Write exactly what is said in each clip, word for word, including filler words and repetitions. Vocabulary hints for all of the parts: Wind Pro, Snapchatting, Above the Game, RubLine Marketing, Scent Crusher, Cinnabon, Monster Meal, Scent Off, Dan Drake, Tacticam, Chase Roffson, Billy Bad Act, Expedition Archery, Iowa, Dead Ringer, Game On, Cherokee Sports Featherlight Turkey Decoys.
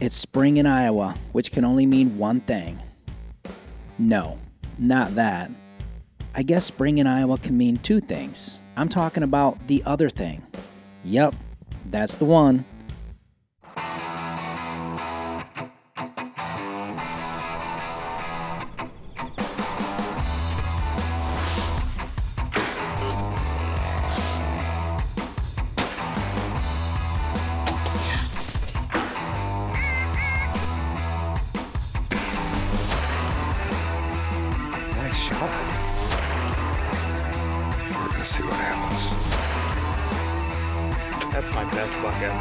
It's spring in Iowa, which can only mean one thing. No, not that. I guess spring in Iowa can mean two things. I'm talking about the other thing. Yep, that's the one. That's my best buck ever.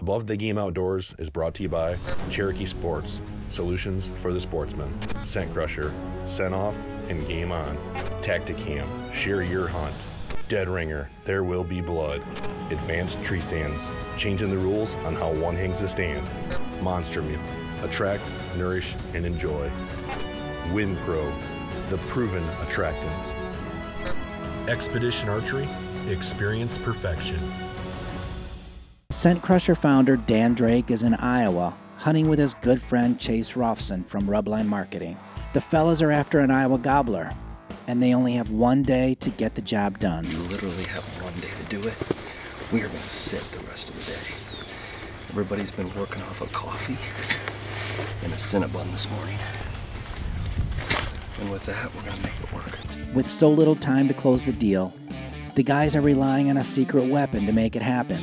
Above the Game Outdoors is brought to you by Cherokee Sports, solutions for the sportsman, Scent Crusher, Scent Off, and Game On, Tacticam, share your hunt, Dead Ringer, There Will Be Blood, Advanced Treestands, changing the rules on how one hangs a stand, Monster Meal, attract, nourish, and enjoy. Wind Pro, the proven attractant. Expedition Archery, experience perfection. Scent Crusher founder Dan Drake is in Iowa, hunting with his good friend Chase Roffson from RubLine Marketing. The fellas are after an Iowa gobbler, and they only have one day to get the job done. You literally have one day to do it. We are going to sit the rest of the day. Everybody's been working off a coffee and a Cinnabon this morning. And with that, we're gonna make it work. With so little time to close the deal, the guys are relying on a secret weapon to make it happen.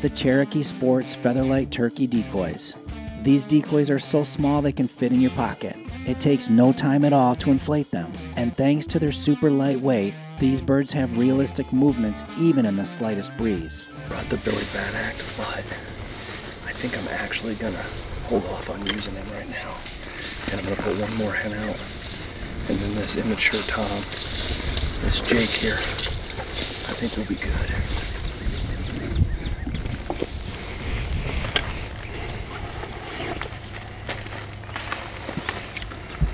The Cherokee Sports Featherlight Turkey Decoys. These decoys are so small they can fit in your pocket. It takes no time at all to inflate them. And thanks to their super lightweight, these birds have realistic movements even in the slightest breeze. Brought the Billy Bad Act, but I think I'm actually gonna hold off on using them right now. And I'm gonna put one more hen out. And then this immature Tom, this Jake here, I think will be good.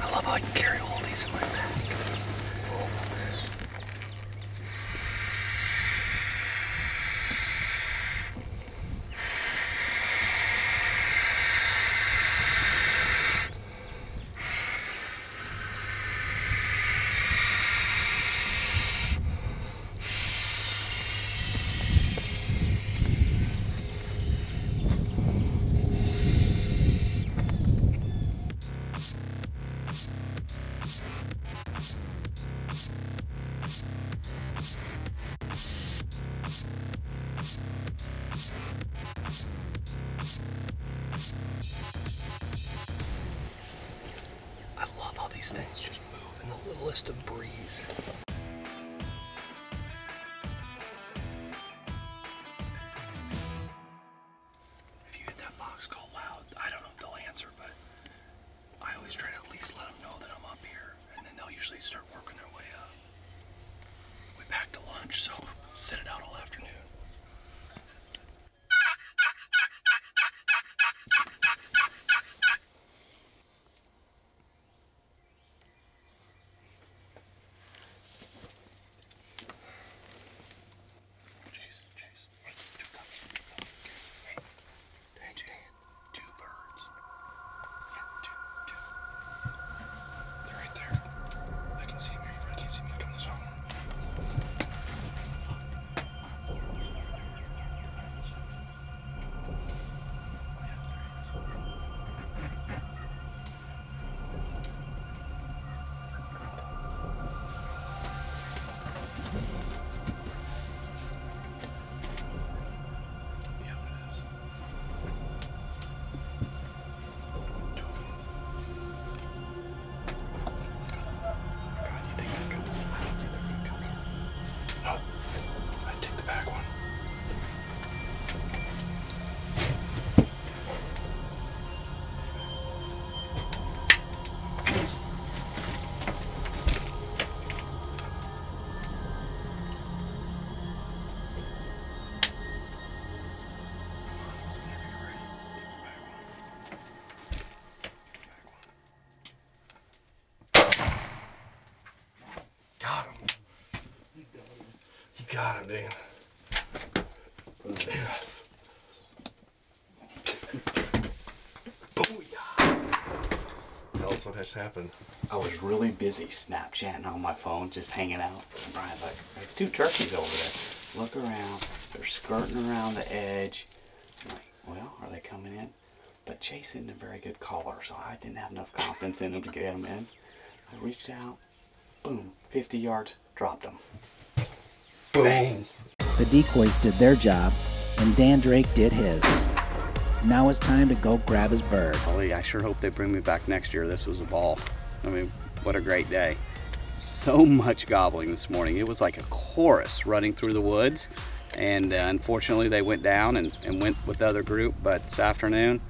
I love how I can carry all these in my back. Things just move in the littlest of breeze. If you hit that box call loud, I don't know if they'll answer, but I always try to at least let them know that I'm up here, and then they'll usually start working their way up. We packed a lunch, so we'll sit it out all afternoon. God, Dan. Yes. Booyah. Tell us what has happened. I was really busy Snapchatting on my phone, just hanging out. And Brian's like, there's two turkeys over there. Look around. They're skirting around the edge. I'm like, well, are they coming in? But Chase isn't a very good caller, so I didn't have enough confidence in him to get him in. I reached out. Boom. fifty yards. Dropped him. Boom. Bang. The decoys did their job, and Dan Drake did his. Now it's time to go grab his bird. Holy, I sure hope they bring me back next year. This was a ball. I mean, what a great day. So much gobbling this morning. It was like a chorus running through the woods, and uh, unfortunately they went down and, and went with the other group, but this afternoon,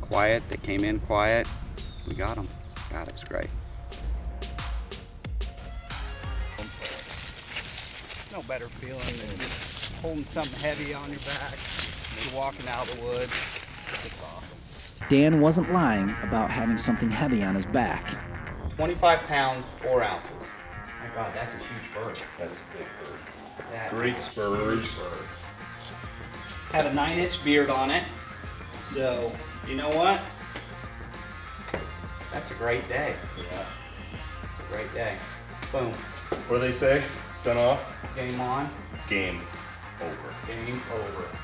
quiet. They came in quiet. We got them. God, it was great. No better feeling than just holding something heavy on your back and walking out of the woods. It's awesome. Dan wasn't lying about having something heavy on his back. twenty-five pounds, four ounces. Oh my God, that's a huge bird. That's a big bird. That Great bird. Had a nine inch beard on it. So, you know what? That's a great day. Yeah. It's a great day. Boom. What do they say? Scent off. Game on. Game over. Game over.